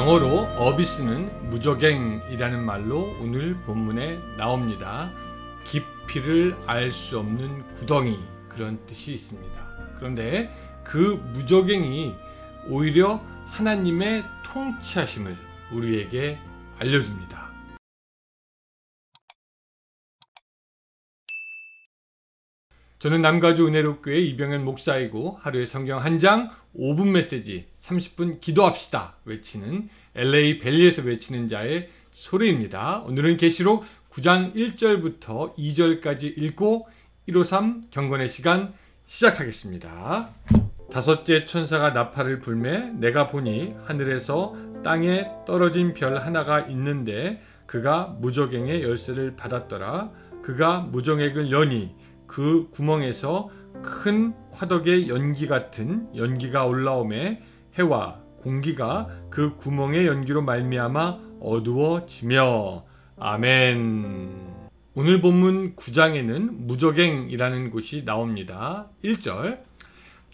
영어로 어비스는 무적행이라는 말로 오늘 본문에 나옵니다. 깊이를 알 수 없는 구덩이, 그런 뜻이 있습니다. 그런데 그 무적행이 오히려 하나님의 통치하심을 우리에게 알려줍니다. 저는 남가주 은혜로교회 이병현 목사이고 하루에 성경 한 장 5분 메시지 30분 기도합시다 외치는 LA 밸리에서 외치는 자의 소리입니다. 오늘은 계시록 9장 1절부터 2절까지 읽고 153 경건의 시간 시작하겠습니다. 다섯째 천사가 나팔을 불매 내가 보니 하늘에서 땅에 떨어진 별 하나가 있는데 그가 무적행의 열쇠를 받았더라. 그가 무적행을 여니 그 구멍에서 큰 화덕의 연기 같은 연기가 올라오매 해와 공기가 그 구멍의 연기로 말미암아 어두워지며. 아멘. 오늘 본문 9장에는 무적행이라는 곳이 나옵니다. 1절,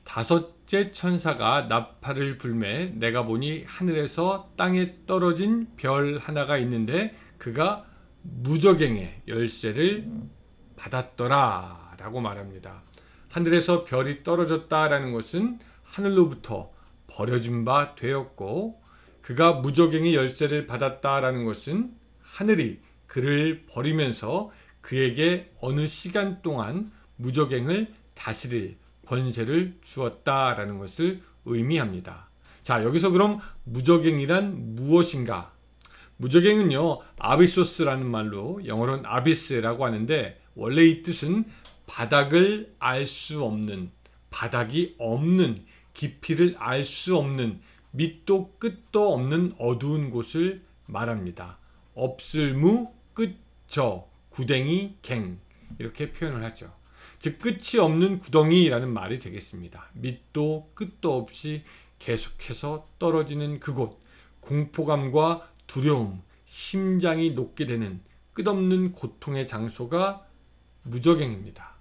다섯째 천사가 나팔을 불매 내가 보니 하늘에서 땅에 떨어진 별 하나가 있는데 그가 무적행의 열쇠를 받았더라 라고 말합니다. 하늘에서 별이 떨어졌다라는 것은 하늘로부터 버려진 바 되었고, 그가 무적행의 열쇠를 받았다라는 것은 하늘이 그를 버리면서 그에게 어느 시간 동안 무적행을 다스릴 권세를 주었다라는 것을 의미합니다. 자, 여기서 그럼 무적행이란 무엇인가? 무적행은요, 아비소스라는 말로, 영어로는 아비스라고 하는데 원래 이 뜻은 바닥을 알 수 없는, 바닥이 없는, 깊이를 알 수 없는, 밑도 끝도 없는 어두운 곳을 말합니다. 없을 무, 끝저, 구덩이, 갱, 이렇게 표현을 하죠. 즉, 끝이 없는 구덩이라는 말이 되겠습니다. 밑도 끝도 없이 계속해서 떨어지는 그곳, 공포감과 두려움, 심장이 녹게 되는 끝없는 고통의 장소가 무적행입니다.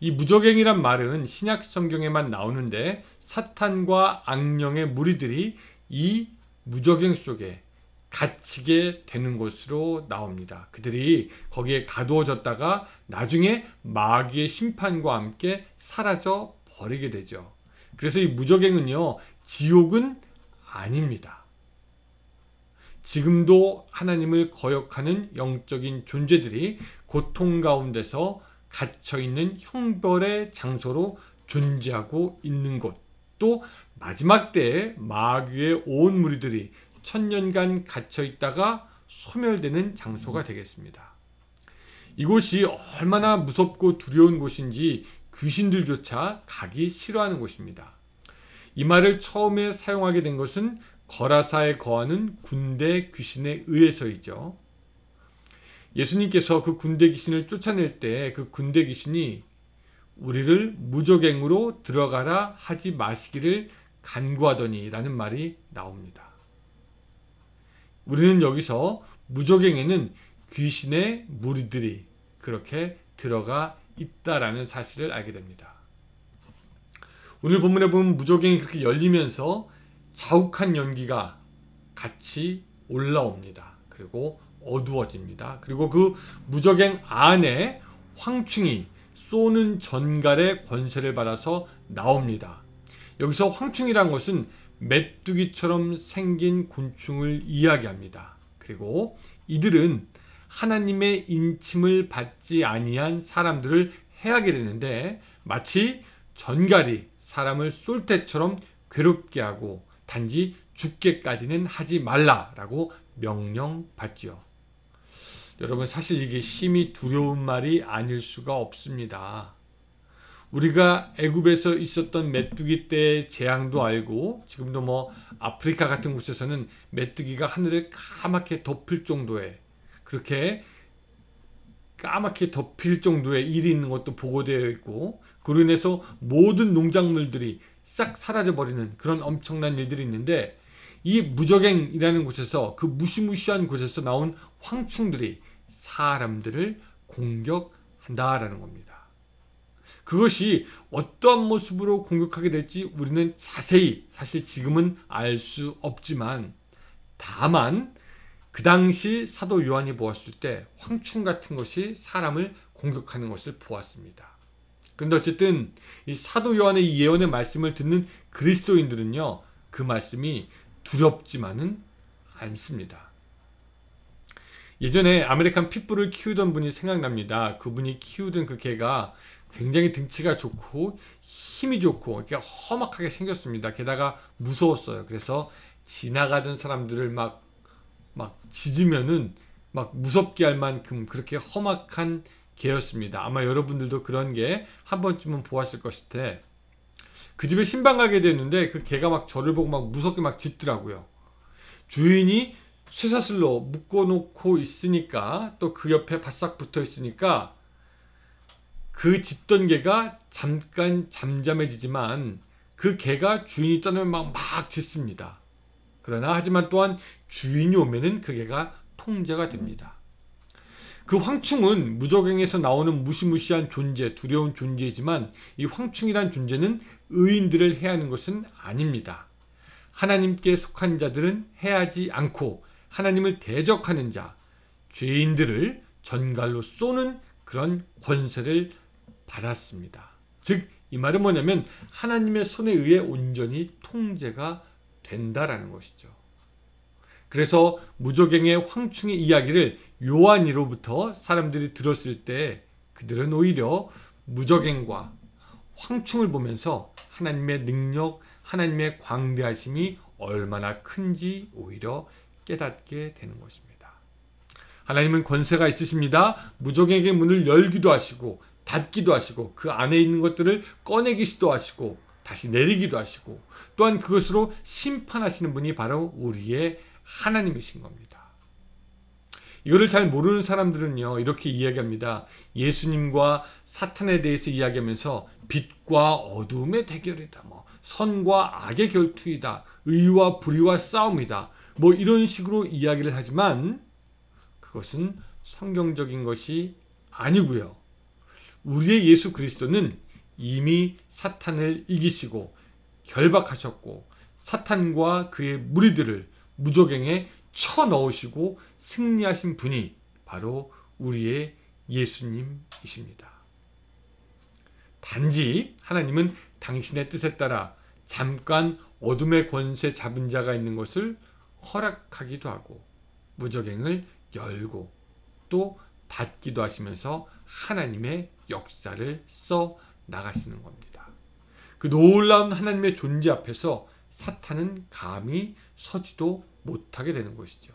이 무적행이란 말은 신약 성경에만 나오는데 사탄과 악령의 무리들이 이 무적행 속에 갇히게 되는 것으로 나옵니다. 그들이 거기에 가두어졌다가 나중에 마귀의 심판과 함께 사라져 버리게 되죠. 그래서 이 무적행은요, 지옥은 아닙니다. 지금도 하나님을 거역하는 영적인 존재들이 고통 가운데서 갇혀있는 형벌의 장소로 존재하고 있는 곳, 또 마지막 때에 마귀의 온 무리들이 1000년간 갇혀있다가 소멸되는 장소가 되겠습니다. 이곳이 얼마나 무섭고 두려운 곳인지 귀신들조차 가기 싫어하는 곳입니다. 이 말을 처음에 사용하게 된 것은 거라사에 거하는 군대 귀신에 의해서이죠. 예수님께서 그 군대 귀신을 쫓아낼 때 그 군대 귀신이 우리를 무적행으로 들어가라 하지 마시기를 간구하더니 라는 말이 나옵니다. 우리는 여기서 무적행에는 귀신의 무리들이 그렇게 들어가 있다라는 사실을 알게 됩니다. 오늘 본문에 보면 무적행이 그렇게 열리면서 자욱한 연기가 같이 올라옵니다. 그리고 어두워집니다. 그리고 그 무적행 안에 황충이 쏘는 전갈의 권세를 받아서 나옵니다. 여기서 황충이란 것은 메뚜기처럼 생긴 곤충을 이야기합니다. 그리고 이들은 하나님의 인침을 받지 아니한 사람들을 해하게 되는데 마치 전갈이 사람을 쏠 때처럼 괴롭게 하고 단지 죽게까지는 하지 말라라고 명령받지요. 여러분, 사실 이게 심히 두려운 말이 아닐 수가 없습니다. 우리가 애굽에서 있었던 메뚜기 때의 재앙도 알고, 지금도 아프리카 같은 곳에서는 메뚜기가 하늘을 까맣게 덮을 정도의, 그렇게 까맣게 덮일 정도의 일이 있는 것도 보고되어 있고, 그로 인해서 모든 농작물들이 싹 사라져버리는 그런 엄청난 일들이 있는데, 이 무적행이라는 곳에서, 그 무시무시한 곳에서 나온 황충들이 사람들을 공격한다라는 겁니다. 그것이 어떤 모습으로 공격하게 될지 우리는 자세히, 사실 지금은 알 수 없지만 다만 그 당시 사도 요한이 보았을 때 황충 같은 것이 사람을 공격하는 것을 보았습니다. 그런데 어쨌든 이 사도 요한의 이 예언의 말씀을 듣는 그리스도인들은요, 그 말씀이 두렵지만은 않습니다. 예전에 아메리칸 핏불을 키우던 분이 생각납니다. 그분이 키우던 그 개가 굉장히 등치가 좋고 힘이 좋고 이렇게 험악하게 생겼습니다. 게다가 무서웠어요. 그래서 지나가던 사람들을 막 짖으면은 막 무섭게 할 만큼 그렇게 험악한 개였습니다. 아마 여러분들도 그런 개 한 번쯤은 보았을 것일 때, 그 집에 신방 가게 됐는데 그 개가 막 저를 보고 막 무섭게 막 짖더라고요. 주인이 쇠사슬로 묶어놓고 있으니까, 또 그 옆에 바싹 붙어 있으니까 그 짖던 개가 잠깐 잠잠해지지만 그 개가 주인이 떠나면 막 짖습니다. 그러나 하지만 또한 주인이 오면은 그 개가 통제가 됩니다. 그 황충은 무적행에서 나오는 무시무시한 존재, 두려운 존재이지만 이 황충이란 존재는 의인들을 해하는 것은 아닙니다. 하나님께 속한 자들은 해하지 않고 하나님을 대적하는 자, 죄인들을 전갈로 쏘는 그런 권세를 받았습니다. 즉, 이 말은 뭐냐면 하나님의 손에 의해 온전히 통제가 된다라는 것이죠. 그래서 무적행의 황충의 이야기를 요한이로부터 사람들이 들었을 때 그들은 오히려 무적행과 황충을 보면서 하나님의 능력, 하나님의 광대하심이 얼마나 큰지 오히려 깨닫게 되는 것입니다. 하나님은 권세가 있으십니다. 무적행에게 문을 열기도 하시고 닫기도 하시고 그 안에 있는 것들을 꺼내기시도 하시고 다시 내리기도 하시고 또한 그것으로 심판하시는 분이 바로 우리의 하나님이신 겁니다. 이거를 잘 모르는 사람들은요, 이렇게 이야기합니다. 예수님과 사탄에 대해서 이야기하면서 빛과 어둠의 대결이다, 뭐 선과 악의 결투이다, 의와 불의와 싸움이다, 뭐 이런 식으로 이야기를 하지만 그것은 성경적인 것이 아니고요, 우리의 예수 그리스도는 이미 사탄을 이기시고 결박하셨고 사탄과 그의 무리들을 무적행에 쳐넣으시고 승리하신 분이 바로 우리의 예수님이십니다. 단지 하나님은 당신의 뜻에 따라 잠깐 어둠의 권세 잡은 자가 있는 것을 허락하기도 하고 무적행을 열고 또 닫기도 하시면서 하나님의 역사를 써 나가시는 겁니다. 그 놀라운 하나님의 존재 앞에서 사탄은 감히 서지도 못하게 되는 것이죠.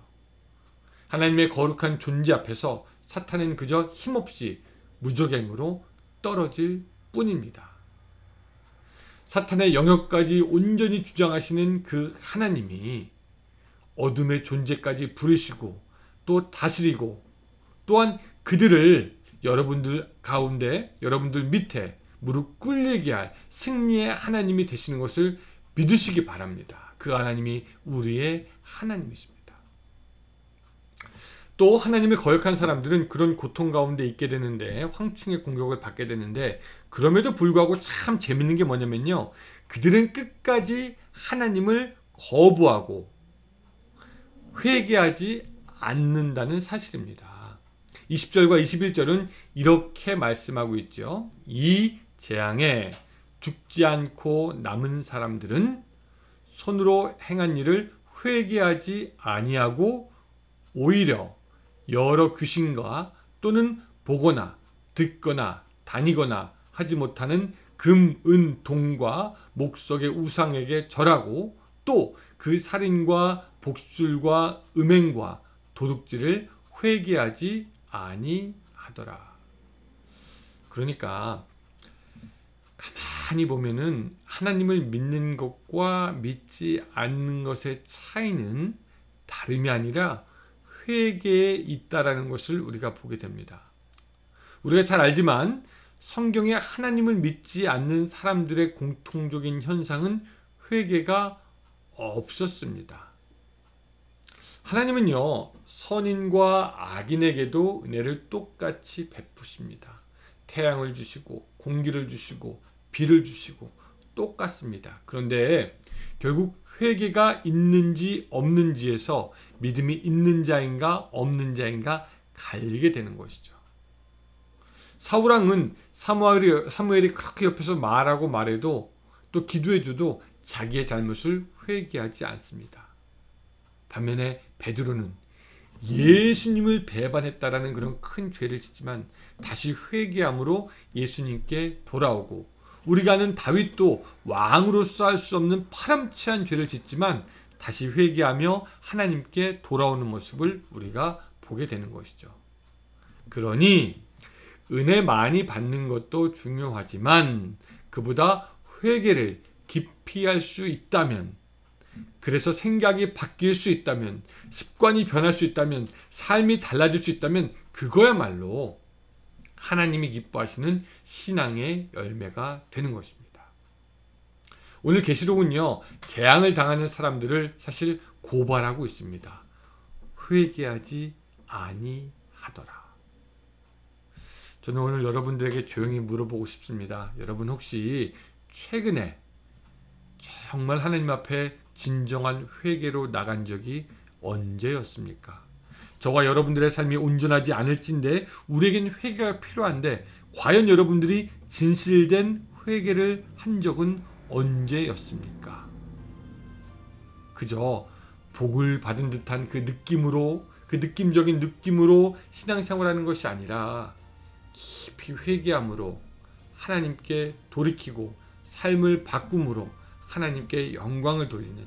하나님의 거룩한 존재 앞에서 사탄은 그저 힘없이 무적행으로 떨어질 뿐입니다. 사탄의 영역까지 온전히 주장하시는 그 하나님이 어둠의 존재까지 부르시고 또 다스리고 또한 그들을 여러분들 가운데, 여러분들 밑에 무릎 꿇리게 할 승리의 하나님이 되시는 것을 믿으시기 바랍니다. 그 하나님이 우리의 하나님이십니다. 또 하나님의 거역한 사람들은 그런 고통 가운데 있게 되는데, 황충의 공격을 받게 되는데, 그럼에도 불구하고 참 재밌는 게 뭐냐면요, 그들은 끝까지 하나님을 거부하고 회개하지 않는다는 사실입니다. 20절과 21절은 이렇게 말씀하고 있죠. 이 재앙에 죽지 않고 남은 사람들은 손으로 행한 일을 회개하지 아니하고 오히려 여러 귀신과 또는 보거나 듣거나 다니거나 하지 못하는 금, 은, 동과 목석의 우상에게 절하고 또 그 살인과 복술과 음행과 도둑질을 회개하지 아니하더라. 그러니까 가만히 보면은 하나님을 믿는 것과 믿지 않는 것의 차이는 다름이 아니라 회개에 있다라는 것을 우리가 보게 됩니다. 우리가 잘 알지만 성경에 하나님을 믿지 않는 사람들의 공통적인 현상은 회개가 없었습니다. 하나님은요, 선인과 악인에게도 은혜를 똑같이 베푸십니다. 태양을 주시고 공기를 주시고 비를 주시고 똑같습니다. 그런데 결국 회개가 있는지 없는지에서 믿음이 있는 자인가 없는 자인가 갈리게 되는 것이죠. 사울왕은 사무엘이 그렇게 옆에서 말하고 말해도 또 기도해줘도 자기의 잘못을 회개하지 않습니다. 반면에 베드로는 예수님을 배반했다라는 그런 큰 죄를 짓지만 다시 회개함으로 예수님께 돌아오고, 우리가 아는 다윗도 왕으로서 할 수 없는 파렴치한 죄를 짓지만 다시 회개하며 하나님께 돌아오는 모습을 우리가 보게 되는 것이죠. 그러니 은혜 많이 받는 것도 중요하지만 그보다 회개를 깊이 할 수 있다면, 그래서 생각이 바뀔 수 있다면, 습관이 변할 수 있다면, 삶이 달라질 수 있다면, 그거야말로 하나님이 기뻐하시는 신앙의 열매가 되는 것입니다. 오늘 계시록은요, 재앙을 당하는 사람들을 사실 고발하고 있습니다. 회개하지 아니하더라. 저는 오늘 여러분들에게 조용히 물어보고 싶습니다. 여러분 혹시 최근에 정말 하나님 앞에 진정한 회개로 나간 적이 언제였습니까? 저와 여러분들의 삶이 온전하지 않을진데 우리에겐 회개가 필요한데, 과연 여러분들이 진실된 회개를 한 적은 언제였습니까? 그저 복을 받은 듯한 그 느낌적인 느낌으로 신앙생활하는 것이 아니라 깊이 회개함으로 하나님께 돌이키고 삶을 바꿈으로 하나님께 영광을 돌리는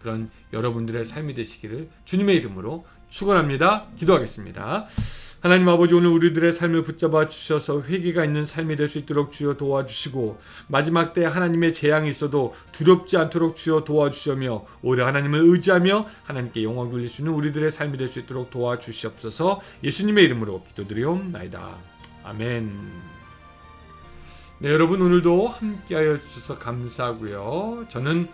그런 여러분들의 삶이 되시기를 주님의 이름으로 축원합니다. 기도하겠습니다. 하나님 아버지, 오늘 우리들의 삶을 붙잡아 주셔서 회개가 있는 삶이 될 수 있도록 주여 도와주시고, 마지막 때 하나님의 재앙이 있어도 두렵지 않도록 주여 도와주시며, 오히려 하나님을 의지하며 하나님께 영광 돌릴 수 있는 우리들의 삶이 될 수 있도록 도와주시옵소서. 예수님의 이름으로 기도드리옵나이다. 아멘. 네, 여러분 오늘도 함께하여 주셔서 감사하고요. 저는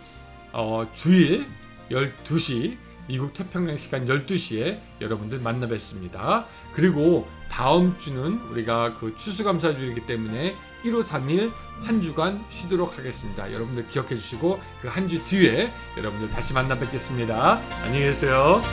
주일 12시, 미국 태평양 시간 12시에 여러분들 만나 뵙습니다. 그리고 다음 주는 우리가 그 추수감사주일이기 때문에 1월 3일 한 주간 쉬도록 하겠습니다. 여러분들 기억해 주시고 그 한 주 뒤에 여러분들 다시 만나 뵙겠습니다. 안녕히 계세요.